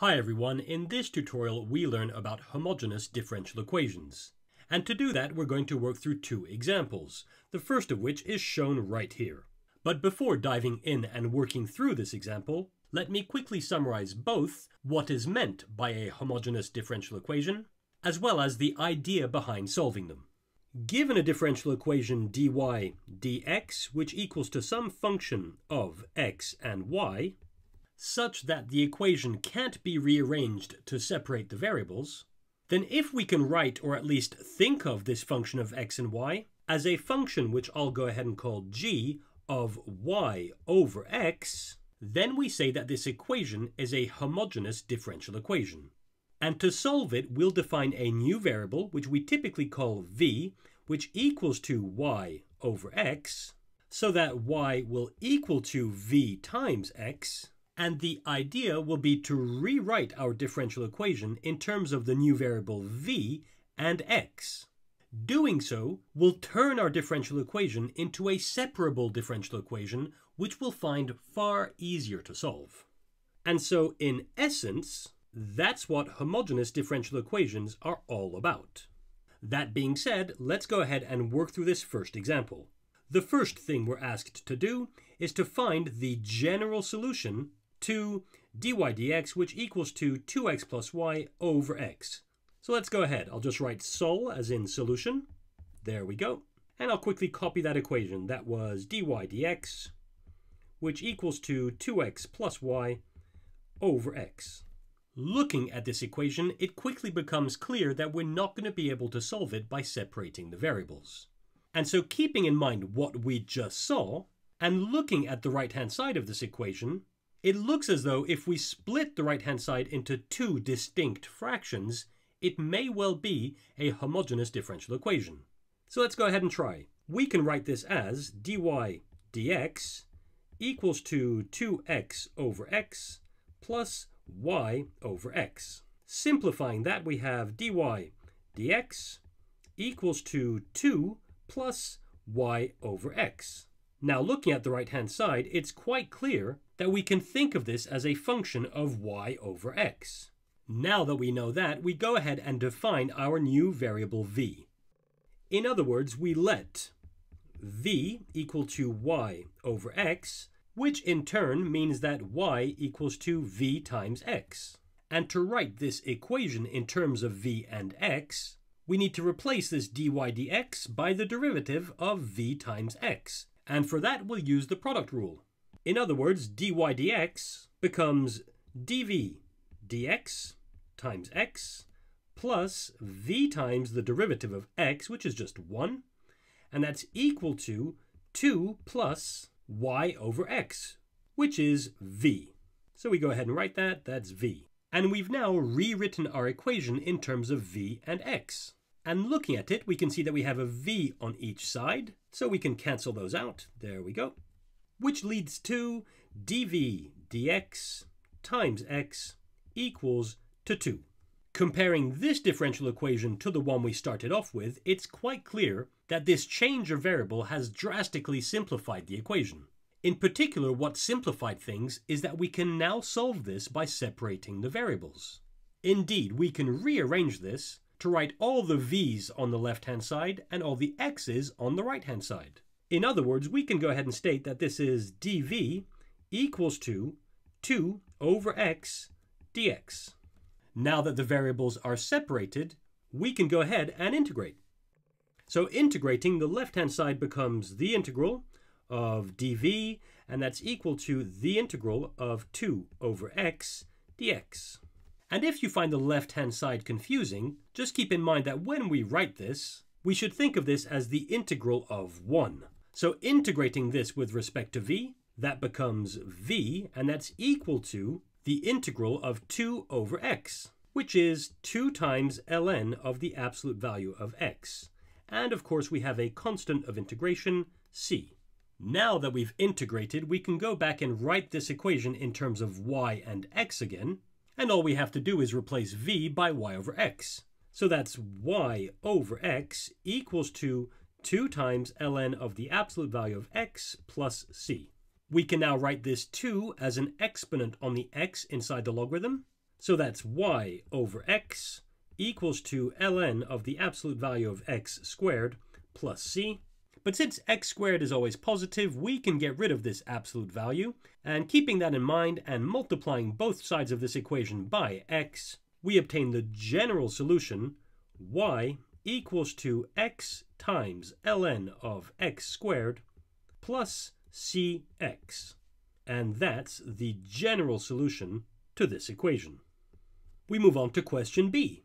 Hi everyone, in this tutorial we learn about homogeneous differential equations. And to do that we're going to work through two examples, the first of which is shown right here. But before diving in and working through this example, let me quickly summarize both what is meant by a homogeneous differential equation, as well as the idea behind solving them. Given a differential equation dy dx, which equals to some function of x and y, such that the equation can't be rearranged to separate the variables, then if we can write or at least think of this function of x and y as a function which I'll go ahead and call g of y over x, then we say that this equation is a homogeneous differential equation. And to solve it, we'll define a new variable, which we typically call v, which equals to y over x, so that y will equal to v times x, and the idea will be to rewrite our differential equation in terms of the new variable v and x. Doing so will turn our differential equation into a separable differential equation, which we'll find far easier to solve. And so in essence, that's what homogeneous differential equations are all about. That being said, let's go ahead and work through this first example. The first thing we're asked to do is to find the general solution to dy dx, which equals to 2x plus y over x. So let's go ahead. I'll just write sol as in solution. There we go. And I'll quickly copy that equation. That was dy dx, which equals to 2x plus y over x. Looking at this equation, it quickly becomes clear that we're not going to be able to solve it by separating the variables. And so keeping in mind what we just saw, and looking at the right-hand side of this equation, it looks as though if we split the right-hand side into two distinct fractions, it may well be a homogeneous differential equation. So let's go ahead and try. We can write this as dy dx equals to 2x over x plus y over x. Simplifying that, we have dy dx equals to 2 plus y over x. Now looking at the right-hand side, it's quite clear that we can think of this as a function of y over x. Now that we know that, we go ahead and define our new variable v. In other words, we let v equal to y over x, which in turn means that y equals to v times x. And to write this equation in terms of v and x, we need to replace this dy dx by the derivative of v times x. And for that, we'll use the product rule. In other words, dy dx becomes dv dx times x plus v times the derivative of x, which is just 1, and that's equal to 2 plus y over x, which is v. So we go ahead and write that, that's v. And we've now rewritten our equation in terms of v and x. And looking at it, we can see that we have a v on each side, so we can cancel those out. There we go. Which leads to dv dx times x equals to 2. Comparing this differential equation to the one we started off with, it's quite clear that this change of variable has drastically simplified the equation. In particular, what simplified things is that we can now solve this by separating the variables. Indeed, we can rearrange this to write all the v's on the left-hand side and all the x's on the right-hand side. In other words, we can go ahead and state that this is dv equals to 2 over x dx. Now that the variables are separated, we can go ahead and integrate. So integrating, the left-hand side becomes the integral of dv, and that's equal to the integral of 2 over x dx. And if you find the left-hand side confusing, just keep in mind that when we write this, we should think of this as the integral of 1. So integrating this with respect to v, that becomes v, and that's equal to the integral of 2 over x, which is 2 times ln of the absolute value of x. And of course we have a constant of integration, c. Now that we've integrated, we can go back and write this equation in terms of y and x again, and all we have to do is replace v by y over x. So that's y over x equals to 2 times ln of the absolute value of x plus c. We can now write this 2 as an exponent on the x inside the logarithm, So that's y over x equals to ln of the absolute value of x squared plus c. But since x squared is always positive, we can get rid of this absolute value, and keeping that in mind and multiplying both sides of this equation by x, we obtain the general solution, y equals to x times ln of x squared plus cx. And that's the general solution to this equation. We move on to question B,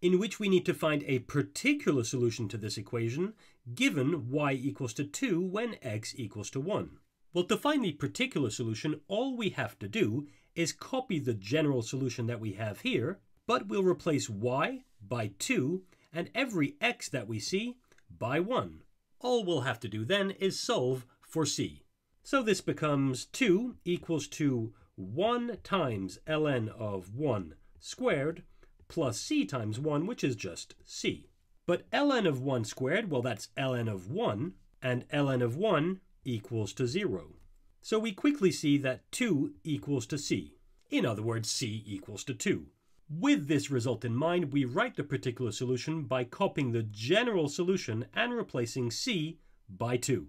in which we need to find a particular solution to this equation given y equals to 2 when x equals to 1. Well, to find the particular solution, all we have to do is copy the general solution that we have here, but we'll replace y by 2 and every x that we see by 1. All we'll have to do then is solve for c. So this becomes 2 equals to 1 times ln of 1 squared plus c times 1, which is just c. But ln of 1 squared, well, that's ln of 1, and ln of 1 equals to 0. So we quickly see that 2 equals to c. In other words, c equals to 2. With this result in mind, we write the particular solution by copying the general solution and replacing c by 2.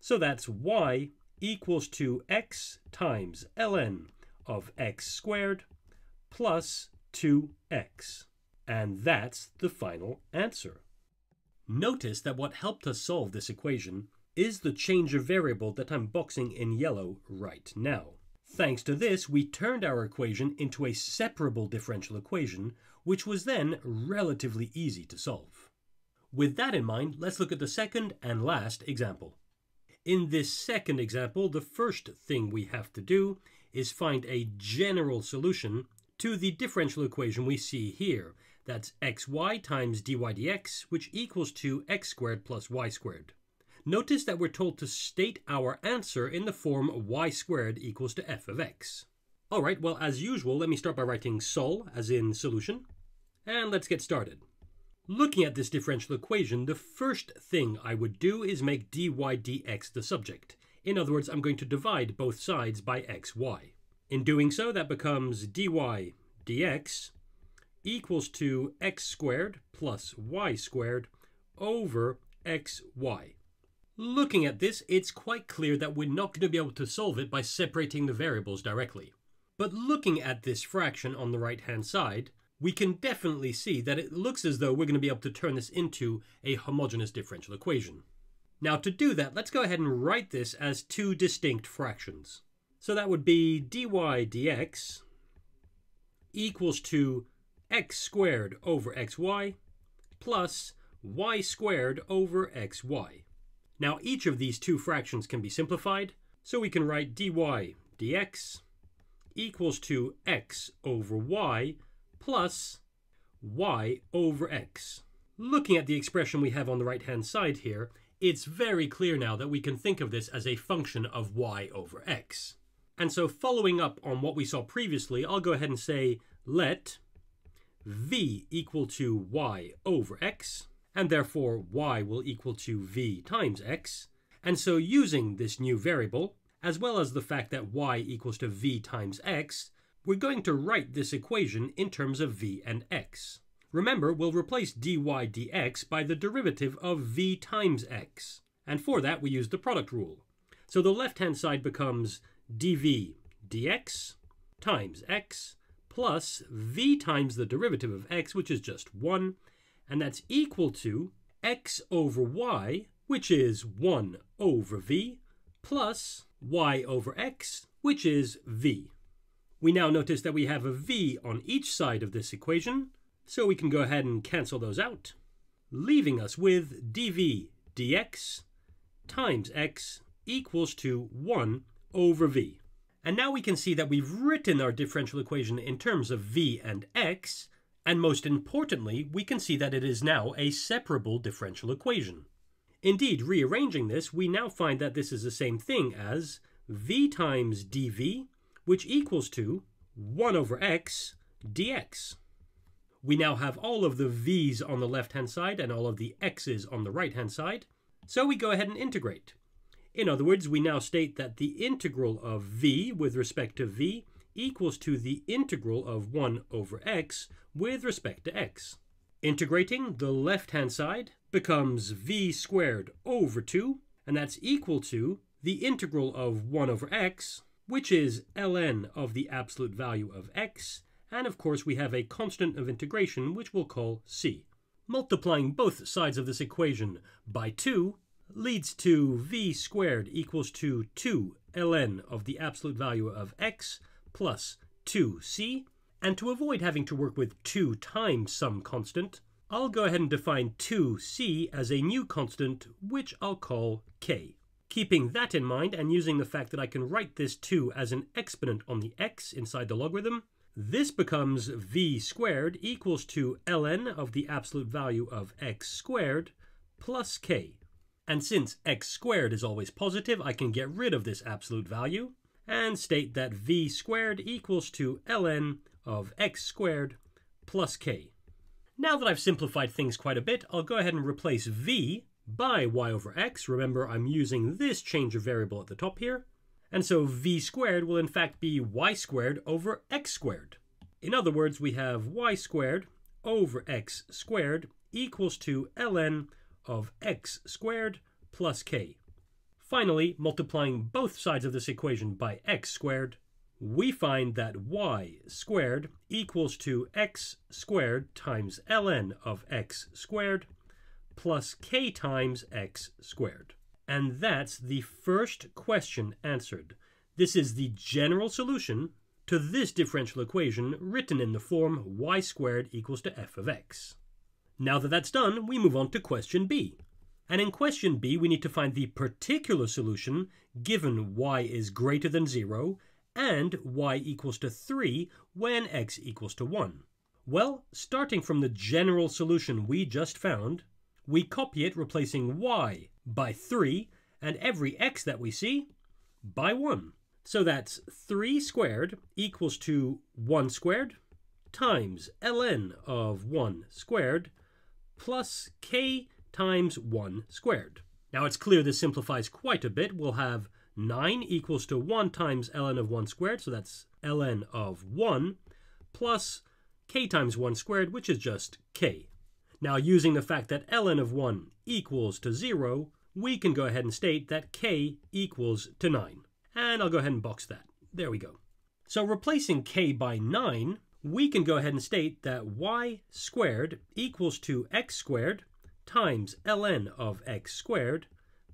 So that's y equals to x times ln of x squared plus 2x. And that's the final answer. Notice that what helped us solve this equation is the change of variable that I'm boxing in yellow right now. Thanks to this, we turned our equation into a separable differential equation, which was then relatively easy to solve. With that in mind, let's look at the second and last example. In this second example, the first thing we have to do is find a general solution to the differential equation we see here. That's xy times dy dx, which equals to x squared plus y squared. Notice that we're told to state our answer in the form y squared equals to f of x. All right, well, as usual, let me start by writing sol, as in solution, and let's get started. Looking at this differential equation, the first thing I would do is make dy dx the subject. In other words, I'm going to divide both sides by xy. In doing so, that becomes dy dx equals to x squared plus y squared over xy. Looking at this, it's quite clear that we're not going to be able to solve it by separating the variables directly. But looking at this fraction on the right-hand side, we can definitely see that it looks as though we're going to be able to turn this into a homogeneous differential equation. Now to do that, let's go ahead and write this as two distinct fractions. So that would be dy dx equals to x squared over xy plus y squared over xy. Now each of these two fractions can be simplified, so we can write dy dx equals to x over y plus y over x. Looking at the expression we have on the right-hand side here, it's very clear now that we can think of this as a function of y over x. And so following up on what we saw previously, I'll go ahead and say let v equal to y over x, and therefore y will equal to v times x. And so using this new variable, as well as the fact that y equals to v times x, we're going to write this equation in terms of v and x. Remember, we'll replace dy dx by the derivative of v times x. And for that, we use the product rule. So the left-hand side becomes dv dx times x plus v times the derivative of x, which is just 1, and that's equal to x over y, which is 1 over v, plus y over x, which is v. We now notice that we have a v on each side of this equation, so we can go ahead and cancel those out, leaving us with dv dx times x equals to 1 over v. And now we can see that we've written our differential equation in terms of v and x, and most importantly, we can see that it is now a separable differential equation. Indeed, rearranging this, we now find that this is the same thing as v times dv, which equals to 1 over x dx. We now have all of the v's on the left-hand side and all of the x's on the right-hand side, so we go ahead and integrate. In other words, we now state that the integral of v with respect to v equals to the integral of 1 over x with respect to x. Integrating the left-hand side becomes v squared over 2, and that's equal to the integral of 1 over x, which is ln of the absolute value of x, and of course we have a constant of integration which we'll call c. Multiplying both sides of this equation by 2 leads to v squared equals to 2 ln of the absolute value of x plus 2c, and to avoid having to work with 2 times some constant, I'll go ahead and define 2c as a new constant, which I'll call k. Keeping that in mind, and using the fact that I can write this 2 as an exponent on the x inside the logarithm, this becomes v squared equals to ln of the absolute value of x squared plus k. And since x squared is always positive, I can get rid of this absolute value and state that v squared equals to ln of x squared plus k. Now that I've simplified things quite a bit, I'll go ahead and replace v by y over x. Remember, I'm using this change of variable at the top here. And so v squared will in fact be y squared over x squared. In other words, we have y squared over x squared equals to ln of x squared plus k. Finally, multiplying both sides of this equation by x squared, we find that y squared equals to x squared times ln of x squared plus k times x squared. And that's the first question answered. This is the general solution to this differential equation written in the form y squared equals to f of x. Now that that's done, we move on to question B. And in question B, we need to find the particular solution given y is greater than 0 and y equals to 3 when x equals to 1. Well, starting from the general solution we just found, we copy it, replacing y by 3 and every x that we see by 1. So that's 3 squared equals to 1 squared times ln of 1 squared plus k times 1 squared. Now it's clear this simplifies quite a bit. We'll have 9 equals to 1 times ln of 1 squared, so that's ln of 1, plus k times 1 squared, which is just k. Now using the fact that ln of 1 equals to 0, we can go ahead and state that k equals to 9. And I'll go ahead and box that. There we go. So replacing k by 9, we can go ahead and state that y squared equals to x squared times ln of x squared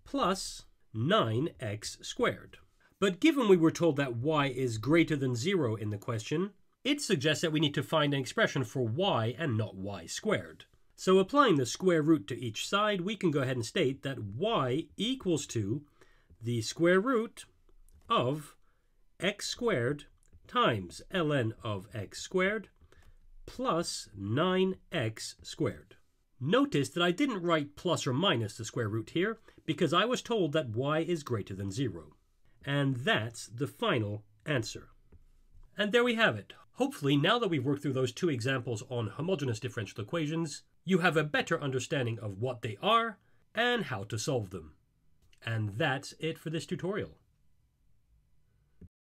plus 9x squared. But given we were told that y is greater than 0 in the question, it suggests that we need to find an expression for y and not y squared. So applying the square root to each side, we can go ahead and state that y equals to the square root of x squared times ln of x squared plus 9x squared. Notice that I didn't write plus or minus the square root here because I was told that y is greater than 0. And that's the final answer. And there we have it. Hopefully, now that we've worked through those two examples on homogeneous differential equations, you have a better understanding of what they are and how to solve them. And that's it for this tutorial.